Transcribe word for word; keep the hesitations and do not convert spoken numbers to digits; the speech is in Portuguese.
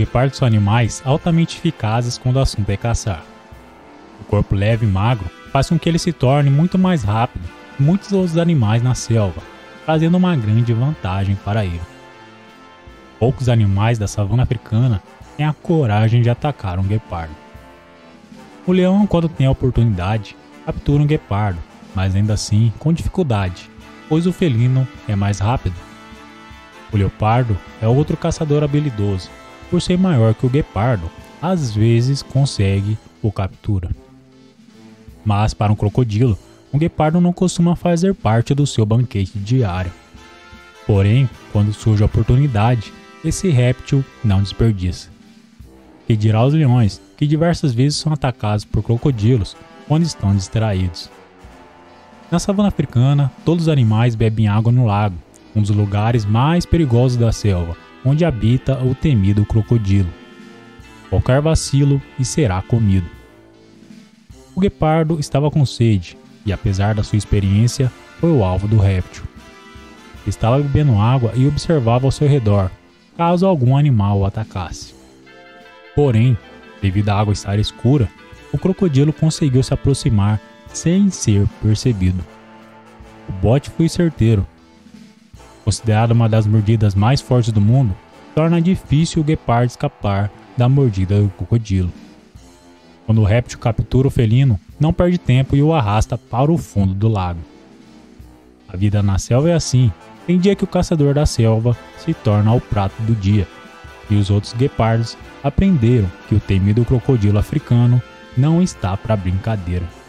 guepardos são animais altamente eficazes quando o assunto é caçar. O corpo leve e magro faz com que ele se torne muito mais rápido que muitos outros animais na selva, trazendo uma grande vantagem para ele. Poucos animais da savana africana têm a coragem de atacar um guepardo. O leão, quando tem a oportunidade, captura um guepardo, mas ainda assim com dificuldade, pois o felino é mais rápido. O leopardo é outro caçador habilidoso, por ser maior que o guepardo, às vezes consegue ou captura. Mas para um crocodilo, um guepardo não costuma fazer parte do seu banquete diário. Porém, quando surge a oportunidade, esse réptil não desperdiça. Que dirá os leões, que diversas vezes são atacados por crocodilos quando estão distraídos. Na savana africana, todos os animais bebem água no lago, um dos lugares mais perigosos da selva, onde habita o temido crocodilo. Qualquer vacilo e será comido. O guepardo estava com sede e, apesar da sua experiência, foi o alvo do réptil. Estava bebendo água e observava ao seu redor, caso algum animal o atacasse. Porém, devido à água estar escura, o crocodilo conseguiu se aproximar sem ser percebido. O bote foi certeiro. Considerada uma das mordidas mais fortes do mundo, torna difícil o guepardo escapar da mordida do crocodilo. Quando o réptil captura o felino, não perde tempo e o arrasta para o fundo do lago. A vida na selva é assim, tem dia que o caçador da selva se torna o prato do dia, e os outros guepardos aprenderam que o temido crocodilo africano não está para brincadeira.